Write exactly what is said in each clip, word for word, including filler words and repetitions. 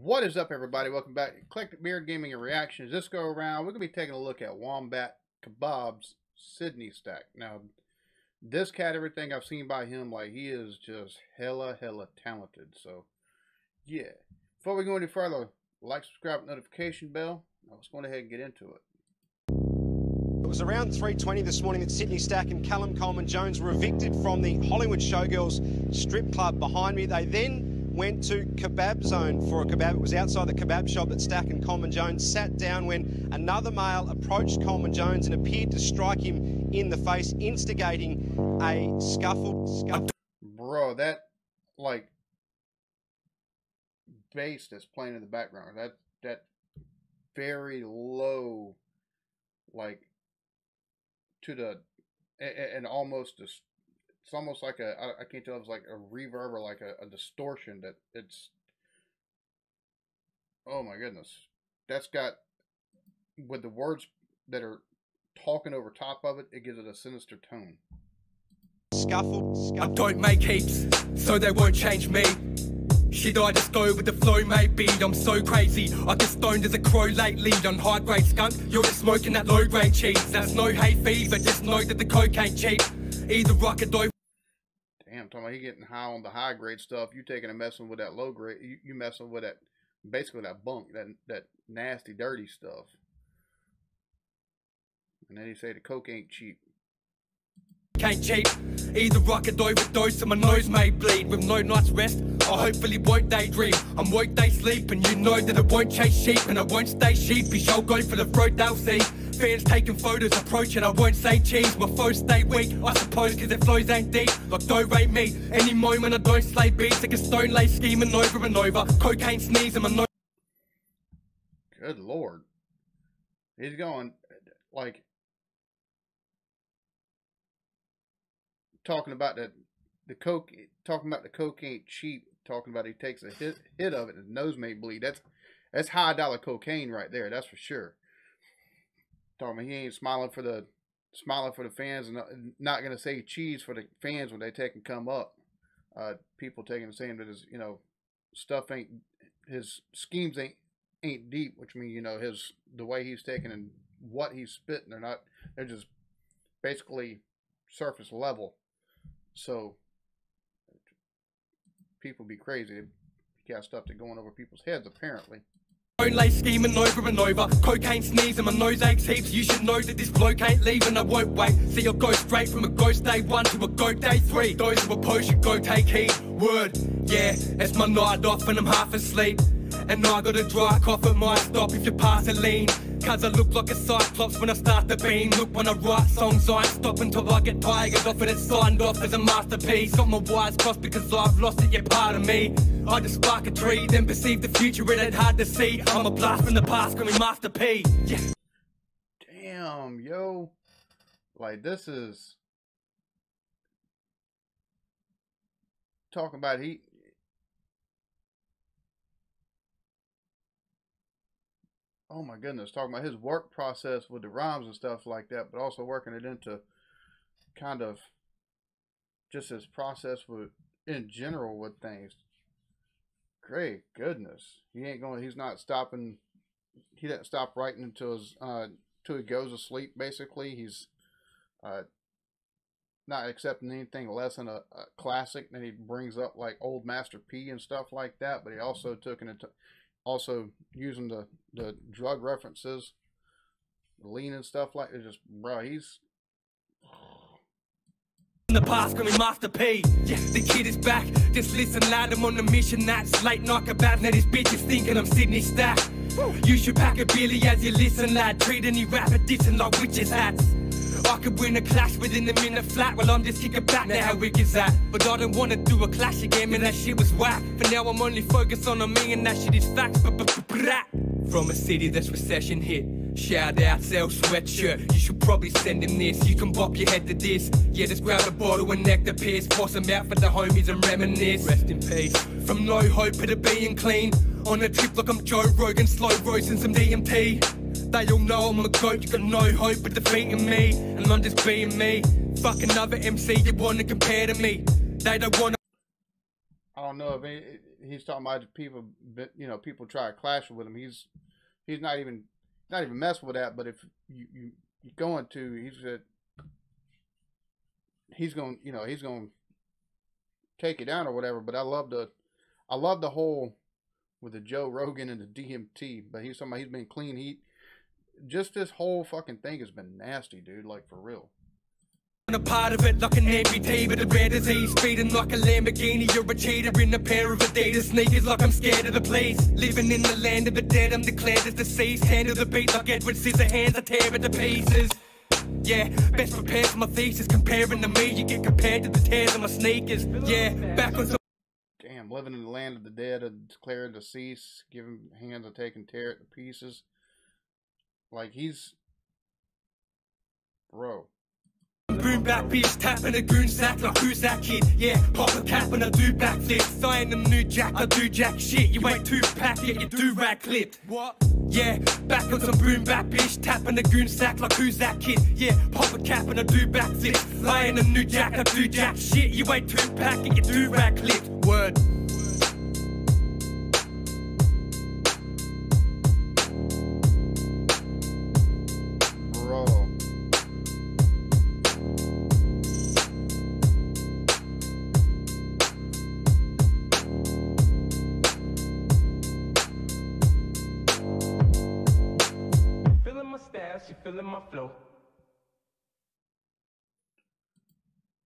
What is up, everybody? Welcome back to Eclectic Beard Gaming and Reactions. This go around, we're going to be taking a look at Wombat Kebabs Sydney Stack. Now, this cat, everything I've seen by him, like, he is just hella, hella talented. So, yeah. Before we go any further, like, subscribe, notification bell. Now, let's go ahead and get into it. It was around three twenty this morning that Sydney Stack and Callum Coleman Jones were evicted from the Hollywood Showgirls strip club behind me. They then went to Kebab Zone for a kebab. It was outside the kebab shop that Stack and Coleman Jones sat down when another male approached Coleman Jones and appeared to strike him in the face, instigating a scuffle. scuffle. Bro, that, like, bass that's playing in the background, that, that very low, like, to the, and almost a It's almost like a, I, I can't tell if it's like a reverb or like a, a distortion that it's, oh my goodness. That's got, with the words that are talking over top of it, it gives it a sinister tone. Scuffle, scuffle. I don't make heaps, so they won't change me. Shit, I just go with the flow, maybe. I'm so crazy, I get stoned as a crow lately. On high-grade skunk, you're just smoking that low-grade cheese. That's no hay fever, just know that the cocaine cheap. Either rock or dope. Damn, talking about he getting high on the high grade stuff. You taking and messing with that low grade. You, you messing with that, basically that bunk, that that nasty, dirty stuff. And then he say the coke ain't cheap. Can't cheap. Either rock or overdose, and my nose may bleed. With no night's rest, I hopefully won't daydream. I'm woke, they sleep, and you know that I won't chase sheep, and I won't stay sheepish. I'll go for the throat they'll see. Fans taking photos, approaching, I won't say cheese. My foes stay weak, I suppose, cause their flows ain't deep. Like, don't rate me, any moment I don't slay beats. Like a stone lay scheming over and over. Cocaine sneeze and my nose. Good lord. He's going, like, talking about the, the coke, talking about the coke ain't cheap. Talking about he takes a hit, hit of it and his nose may bleed. That's, that's high dollar cocaine right there, that's for sure. Talking about he ain't smiling for the smiling for the fans, and not gonna say cheese for the fans when they take and come up. Uh, people taking and saying that his you know stuff ain't his schemes ain't ain't deep, which means you know his the way he's taking and what he's spitting, they're not they're just basically surface level. So people be crazy. You got stuff that going over people's heads apparently. Don't lay scheming over and over. Cocaine sneeze and my nose aches heaps. You should know that this bloke ain't leaving. I won't wait. See, I'll go straight from a ghost day one to a goat day three. Those who oppose should go take heed. Word, yeah, it's my night off and I'm half asleep. And I got a dry cough at my stop if you pass a lean. Cause I look like a cyclops when I start to beam. Look, when I write songs, I ain't stop until I get tigers off and it's signed off as a masterpiece. Got my wires crossed because I've lost it, yeah, pardon me. I just spark a tree, then perceive the future, it ain't hard to see. I'm a blast from the past, call me Master P. Yeah. Damn, yo. Like, this is... Talking about heat. Oh my goodness, talking about his work process with the rhymes and stuff like that, but also working it into kind of just his process with in general with things. Great goodness. He ain't going he's not stopping he doesn't stop writing until his uh till he goes to sleep basically. He's uh not accepting anything less than a, a classic. Then he brings up like old Master P and stuff like that, but he also took an Also using the the drug references, lean and stuff like it. Just bro, he's in the past. Call me Master P. Yes, the kid is back. Just listen, lad. I'm on a mission. That's late night kebab. Now this bitch is thinking I'm Sydney Stack. You should pack a billy as you listen, lad. Treat any rapper dissing like witches hats. I could win a clash within a minute flat. Well, I'm just kicking back now. How wicked is that? But I don't want to do a clash again, man. That shit was whack. For now, I'm only focused on me, and that shit is facts. From a city that's recession hit. Shout out, sell sweatshirt. You should probably send him this. You can bop your head to this. Yeah, just grab a bottle and neck the piss. Force him out for the homies and reminisce. Rest in peace. From no hope to being clean. On a trip like I'm Joe Rogan, slow roasting some D M T. They all know I'm a goat, you got no hope of defeating me. And I'm just being me. Fuck another M C, they wanna compare to me. They don't wanna... I don't know if it, he's talking about people, you know, people try to clash with him. He's he's not even not even messing with that. But if you you you're going to, he's a, he's going, you know, he's going to take you down or whatever. But I love the I love the whole with the Joe Rogan and the D M T. But he's somebody, he's been clean. He just, this whole fucking thing has been nasty, dude. Like, for real. A part of it, like an amputee with a rare disease, speeding like a Lamborghini, you're a cheater in a pair of Adidas sneakers, like I'm scared of the police, living in the land of the dead, I'm declared as deceased, handle the beat like Edward Scissorhands, I tear it to pieces. Yeah, best prepared for my thesis, comparing to me, you get compared to the tears of my sneakers. Yeah, backwards. Damn, living in the land of the dead, I'm declared deceased, giving hands I take and tear it to pieces. Like, he's, bro. Boom back bitch, tapping a goon sack like who's that kid? Yeah, pop a cap and I do backflips. I ain't the new jack, I do jack shit. You ain't two pack, yeah, you do rag clipped. What? Yeah, back on some boom back bitch, tapping a goon sack like who's that kid? Yeah, pop a cap and I do backflips. I ain't the new jack, I do jack shit. You ain't two pack, yeah, you do rag clipped. Word.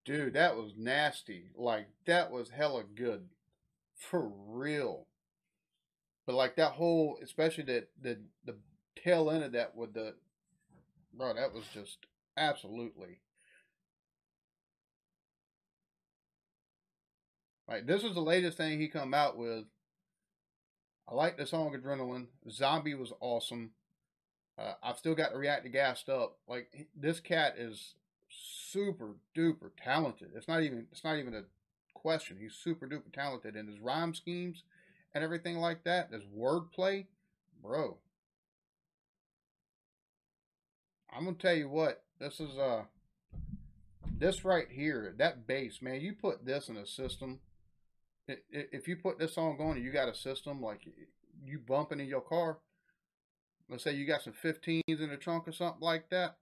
Dude, that was nasty. Like, that was hella good. For real. But, like, that whole, especially the, the, the tail end of that with the, bro, that was just absolutely. Like, this is the latest thing he come out with. I like the song Adrenaline. Zombie was awesome. Uh, I've still got to react to Gassed Up. Like, this cat is super duper talented. It's not even, it's not even a question. He's super duper talented, and his rhyme schemes and everything like that, his wordplay, bro. I'm gonna tell you what, this is uh this right here, that bass, man. You put this in a system. If you put this song on and you got a system, like you bumping in your car. Let's say you got some fifteens in the trunk or something like that.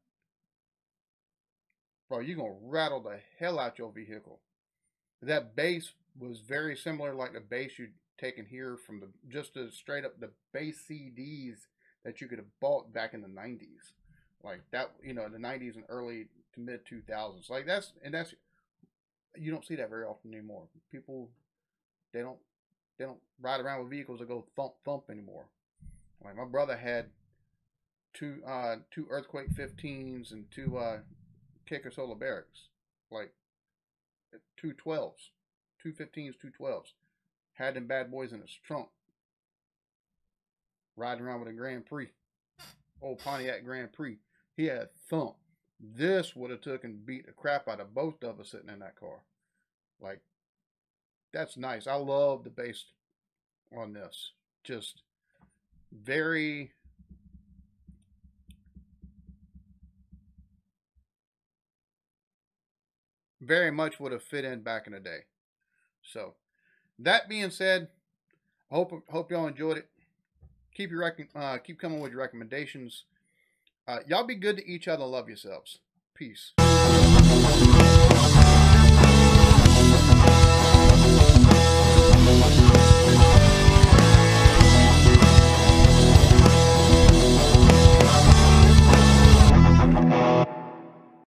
Bro, you're going to rattle the hell out your vehicle. That bass was very similar, like the bass you'd taken here from the, just the straight up the bass C Ds that you could have bought back in the nineties. Like that, you know, the nineties and early to mid two thousands. Like that's, and that's, you don't see that very often anymore. People, they don't, they don't ride around with vehicles that go thump thump anymore. Like my brother had two, uh, two Earthquake fifteens and two, uh, Kicker Solar Barracks, like two twelves, two fifteens, two twelves. Had them bad boys in his trunk. Riding around with a Grand Prix. Old Pontiac Grand Prix. He had thump. This would have took and beat the crap out of both of us sitting in that car. Like, that's nice. I love the bass on this. Just very... very much would have fit in back in the day. So, that being said, I hope hope y'all enjoyed it. Keep your uh, keep coming with your recommendations. Uh, y'all be good to each other. Love yourselves. Peace.